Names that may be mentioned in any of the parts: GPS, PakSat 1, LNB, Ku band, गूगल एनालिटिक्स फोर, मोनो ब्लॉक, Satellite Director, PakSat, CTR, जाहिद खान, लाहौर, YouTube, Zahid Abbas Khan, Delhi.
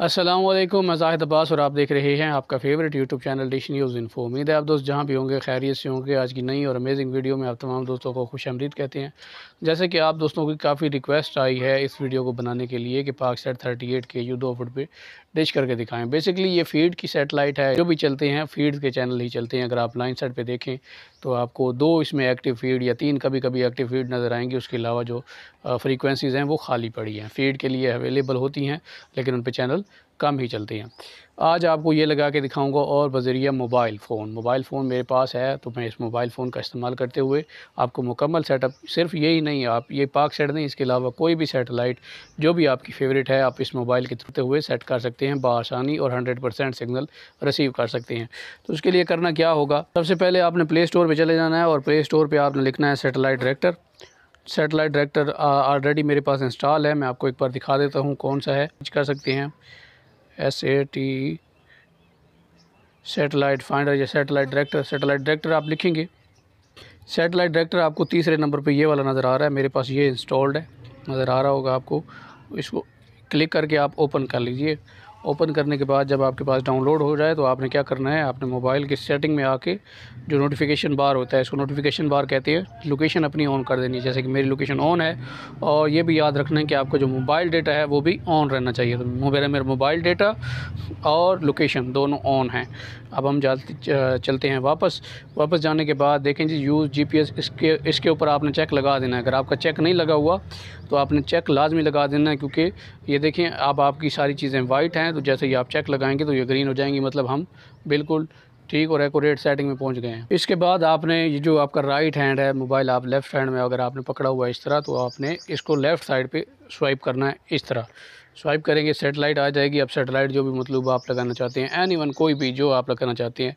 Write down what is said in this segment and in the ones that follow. अस्सलामुअलैकुम, मैं ज़ाहिद अब्बास और आप देख रहे हैं आपका favourite YouTube channel dish news info. उम्मीद है आप दोस्त जहाँ भी होंगे खैरियत से होंगे। आज की नई और अमेजिंग वीडियो में आप तमाम दोस्तों को खुशामदीद कहते हैं। जैसे कि आप दोस्तों की काफ़ी रिक्वेस्ट आई है इस वीडियो को बनाने के लिए कि पाकसैट 38 KU 2 फुट पर डिश करके दिखाएँ। बेसिकली ये फीड की सेटेलाइट है, जो भी चलते हैं फीड के चैनल ही चलते हैं। अगर आप लाइन साइड पर देखें तो आपको दो इसमें एक्टिव फीड या तीन कभी कभी एक्टिव फीड नज़र आएंगी। उसके अलावा जो फ्रीक्वेंसीज़ हैं वो खाली पड़ी हैं, फीड के लिए अवेलेबल होती हैं लेकिन उन पर चैनल कम ही चलते हैं। आज आपको ये लगा के दिखाऊंगा और बजरिया मोबाइल फ़ोन मेरे पास है, तो मैं इस मोबाइल फ़ोन का इस्तेमाल करते हुए आपको मुकम्मल सेटअप, सिर्फ यही नहीं आप ये पाक सेट नहीं, इसके अलावा कोई भी सैटेलाइट जो भी आपकी फेवरेट है आप इस मोबाइल के थ्रू हुए सेट कर सकते हैं बआसानी और 100% सिग्नल रिसीव कर सकते हैं। तो उसके लिए करना क्या होगा, सबसे पहले आपने प्ले स्टोर पर चले जाना है और प्ले स्टोर पर आपने लिखना है सैटेलाइट डायरेक्टर। ऑलरेडी मेरे पास इंस्टॉल है, मैं आपको एक बार दिखा देता हूँ कौन सा है। सर्च कर सकते हैं SAT सैटेलाइट फाइंडर या सैटेलाइट डायरेक्टर आप लिखेंगे। सैटेलाइट डायरेक्टर आपको तीसरे नंबर पे ये वाला नज़र आ रहा है, मेरे पास ये इंस्टॉल्ड है, नज़र आ रहा होगा आपको। इसको क्लिक करके आप ओपन कर लीजिए। ओपन करने के बाद जब आपके पास डाउनलोड हो जाए तो आपने क्या करना है, आपने मोबाइल की सेटिंग में आके जो नोटिफिकेशन बार होता है, इसको नोटिफिकेशन बार कहते हैं, लोकेशन अपनी ऑन कर देनी है। जैसे कि मेरी लोकेशन ऑन है और ये भी याद रखना है कि आपका जो मोबाइल डेटा है वो भी ऑन रहना चाहिए। तो मेरा मोबाइल डेटा और लोकेशन दोनों ऑन हैं। अब हम चलते हैं वापस जाने के बाद देखें जी यूज़ GPS, इसके ऊपर आपने चेक लगा देना है। अगर आपका चेक नहीं लगा हुआ तो आपने चेक लाजमी लगा देना है, क्योंकि ये देखें अब आपकी सारी चीज़ें वाइट हैं, तो जैसे ही आप चेक लगाएंगे तो ये ग्रीन हो जाएंगी, मतलब हम बिल्कुल ठीक और एक्यूरेट सेटिंग में पहुंच गए हैं। इसके बाद आपने ये जो आपका राइट हैंड है मोबाइल, आप लेफ़्ट हैंड में अगर आपने पकड़ा हुआ है इस तरह, तो आपने इसको लेफ़्ट साइड पे स्वाइप करना है। इस तरह स्वाइप करेंगे सैटेलाइट आ जाएगी। अब सैटेलाइट जो भी मतलब आप लगाना चाहते हैं, एनीवन कोई भी जो आप लगाना चाहते हैं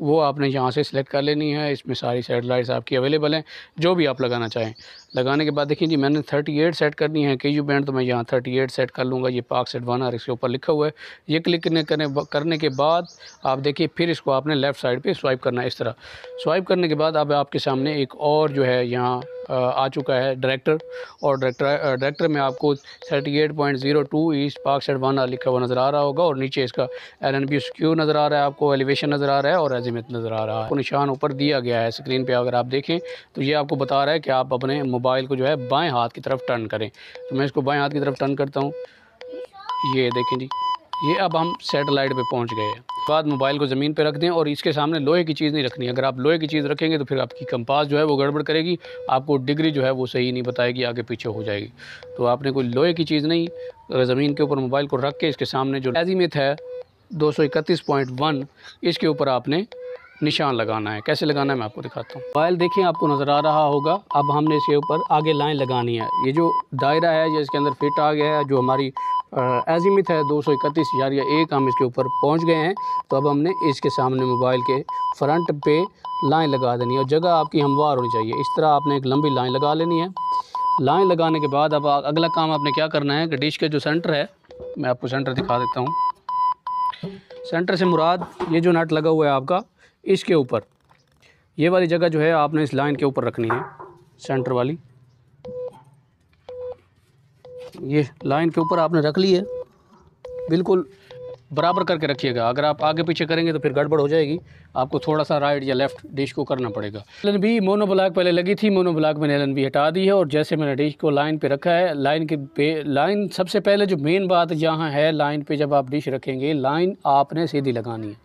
वो आपने यहाँ से सिलेक्ट कर लेनी है। इसमें सारी सैटेलाइट्स आपकी अवेलेबल हैं जो भी आप लगाना चाहें। लगाने के बाद देखिए जी मैंने 38 सेट करनी है KU बैंड, तो मैं यहाँ 38 सेट कर लूँगा। ये PakSat 1 और इसके ऊपर लिखा हुआ है, ये क्लिक करने के बाद आप देखिए फिर इसको आपने लेफ़्ट साइड पर स्वाइप करना है। इस तरह स्वाइप करने के बाद अब आपके सामने एक और जो है यहाँ आ चुका है डायरेक्टर, और डायरेक्टर में आपको 38.02 ईस्ट PakSat 1 लिखा हुआ नज़र आ रहा होगा, और नीचे इसका LNB SKU नज़र आ रहा है, आपको एलिवेशन नज़र आ रहा है और अजीमत नज़र आ रहा है। निशान ऊपर दिया गया है स्क्रीन पे, अगर आप देखें तो ये आपको बता रहा है कि आप अपने मोबाइल को जो है बाएँ हाथ की तरफ टर्न करें। तो मैं इसको बाएँ हाथ की तरफ टर्न करता हूँ, ये देखें जी, ये अब हम सैटेलाइट पे पहुंच गए हैं। बाद मोबाइल को ज़मीन पे रख दें और इसके सामने लोहे की चीज़ नहीं रखनी। अगर आप लोहे की चीज़ रखेंगे तो फिर आपकी कंपास जो है वो गड़बड़ करेगी, आपको डिग्री जो है वो सही नहीं बताएगी, आगे पीछे हो जाएगी। तो आपने कोई लोहे की चीज़ नहीं, ज़मीन के ऊपर मोबाइल को रख के इसके सामने जो अजीमत है 231.1 इसके ऊपर आपने निशान लगाना है। कैसे लगाना है मैं आपको दिखाता हूँ। मोबाइल देखें आपको नज़र आ रहा होगा, अब हमने इसके ऊपर आगे लाइन लगानी है। ये जो दायरा है या इसके अंदर फिट आ गया है, जो हमारी अजीमत है 231.1, हम इसके ऊपर पहुंच गए हैं। तो अब हमने इसके सामने मोबाइल के फ्रंट पे लाइन लगा देनी है और जगह आपकी हमवार होनी चाहिए। इस तरह आपने एक लंबी लाइन लगा लेनी है। लाइन लगाने के बाद अब अगला काम आपने क्या करना है कि डिश का जो सेंटर है, मैं आपको सेंटर दिखा देता हूँ। सेंटर से मुराद ये जो नट लगा हुआ है आपका, इसके ऊपर ये वाली जगह जो है आपने इस लाइन के ऊपर रखनी है। सेंटर वाली ये लाइन के ऊपर आपने रख ली है, बिल्कुल बराबर करके रखिएगा। अगर आप आगे पीछे करेंगे तो फिर गड़बड़ हो जाएगी, आपको थोड़ा सा राइट या लेफ़्ट डिश को करना पड़ेगा। LNB मोनो ब्लॉक पहले लगी थी, मोनो ब्लॉक मैंने LNB हटा दी है और जैसे मैंने डिश को लाइन पे रखा है, लाइन के पे लाइन सबसे पहले जो मेन बात यहाँ है, लाइन पर जब आप डिश रखेंगे लाइन आपने सीधी लगानी है।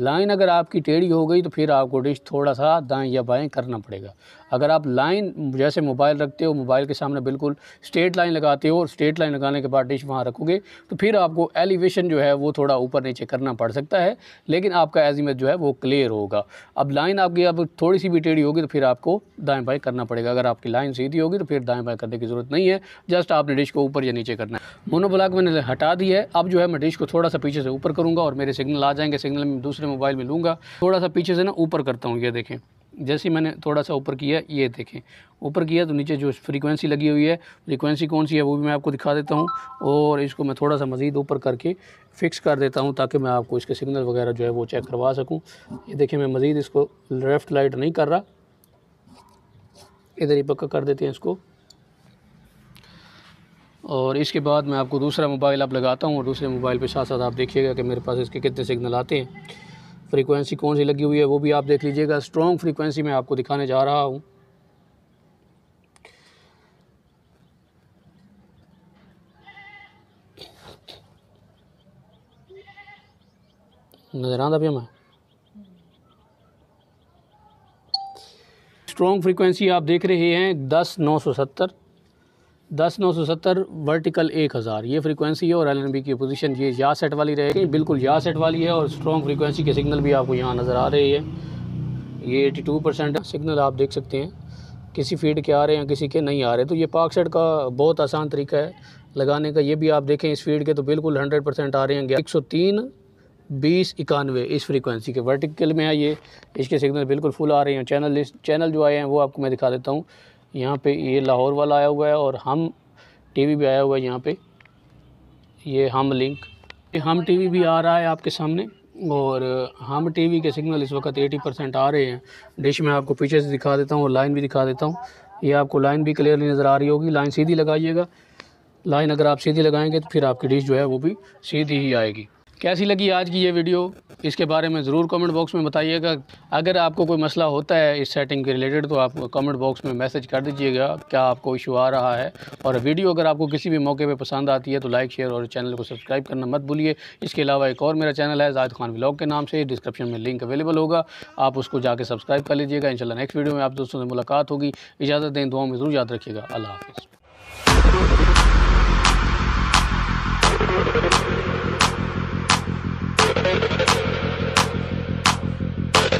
लाइन अगर आपकी टेढ़ी हो गई तो फिर आपको डिश थोड़ा सा दाएं या बाएं करना पड़ेगा। अगर आप लाइन जैसे मोबाइल रखते हो, मोबाइल के सामने बिल्कुल स्ट्रेट लाइन लगाते हो और स्ट्रेट लाइन लगाने के बाद डिश वहां रखोगे तो फिर आपको एलिवेशन जो है वो थोड़ा ऊपर नीचे करना पड़ सकता है, लेकिन आपका अजीमत जो है वो क्लियर होगा। अब लाइन आपकी अब थोड़ी सी भी टेढ़ी होगी तो फिर आपको दाएँ बाएँ करना पड़ेगा। अगर आपकी लाइन सीधी होगी तो फिर दाएँ बाएँ करने की ज़रूरत नहीं है, जस्ट आपने डिश को ऊपर या नीचे करना है। मोनो ब्लॉक मैंने हटा दी है, अब जो है मैं डिश को थोड़ा सा पीछे से ऊपर करूँगा और मेरे सिग्नल आ जाएंगे। सिग्नल में दूसरे मोबाइल में लूँगा, थोड़ा सा पीछे से ना ऊपर करता हूँ। ये देखें जैसे मैंने थोड़ा सा ऊपर किया, ये देखें ऊपर किया तो नीचे जो फ्रीक्वेंसी लगी हुई है, फ्रीक्वेंसी कौन सी है वो भी मैं आपको दिखा देता हूँ। और इसको मैं थोड़ा सा मज़ीद ऊपर करके फ़िक्स कर देता हूँ ताकि मैं आपको इसके सिग्नल वगैरह जो है वो चेक करवा सकूँ। ये देखें मैं मज़ीद इसको लेफ़्ट लाइट नहीं कर रहा, इधर ही पक्का कर देते हैं इसको। और इसके बाद मैं आपको दूसरा मोबाइल आप लगाता हूँ और दूसरे मोबाइल पे साथ साथ आप देखिएगा कि मेरे पास इसके कितने सिग्नल आते हैं, फ्रीक्वेंसी कौन सी लगी हुई है वो भी आप देख लीजिएगा। स्ट्रॉन्ग फ्रीक्वेंसी मैं आपको दिखाने जा रहा हूँ। नजर आता भी हमें स्ट्रॉन्ग फ्रीक्वेंसी आप देख रहे हैं 10,970 10,970 वर्टिकल 1000 ये फ्रीक्वेंसी है और एलएनबी की पोजीशन ये या सेट वाली रहेगी, बिल्कुल या सेट वाली है। और स्ट्रॉन्ग फ्रीक्वेंसी के सिग्नल भी आपको यहाँ नज़र आ रही है। ये 82% सिग्नल आप देख सकते हैं, किसी फीड के आ रहे हैं किसी के नहीं आ रहे। तो ये पाकसेट का बहुत आसान तरीका है लगाने का। ये भी आप देखें इस फीड के तो बिल्कुल 100% आ रहे हैं। 103/2091 इस फ्रीक्वेंसी के वर्टिकल में है ये, इसके सिग्नल बिल्कुल फुल आ रहे हैं। चैनल जो आए हैं वो आपको मैं दिखा देता हूँ। यहाँ पे ये लाहौर वाला आया हुआ है और हम टीवी भी आया हुआ है। यहाँ पे ये हम लिंक हम टीवी भी आ रहा है आपके सामने और हम टीवी के सिग्नल इस वक्त 80% आ रहे हैं। डिश में आपको पीछे से दिखा देता हूँ और लाइन भी दिखा देता हूँ। ये आपको लाइन भी क्लियरली नज़र आ रही होगी। लाइन सीधी लगाइएगा, लाइन अगर आप सीधी लगाएंगे तो फिर आपकी डिश जो है वो भी सीधी ही आएगी। कैसी लगी आज की ये वीडियो, इसके बारे में ज़रूर कमेंट बॉक्स में बताइएगा। अगर आपको कोई मसला होता है इस सेटिंग के रिलेटेड तो आप कमेंट बॉक्स में मैसेज कर दीजिएगा क्या आपको इशू आ रहा है। और वीडियो अगर आपको किसी भी मौके पे पसंद आती है तो लाइक शेयर और चैनल को सब्सक्राइब करना मत भूलिए। इसके अलावा एक और मेरा चैनल है जाहिद खान ब्लॉग के नाम से, डिस्क्रिप्शन में लिंक अवेलेबल होगा, आप उसको जाके सब्सक्राइब कर लीजिएगा। इंशाल्लाह नेक्स्ट वीडियो में आप दोस्तों से मुलाकात होगी। इजाज़त दें, दुआओं में ज़रूर याद रखिएगा। अल्लाह हाफ़िज़।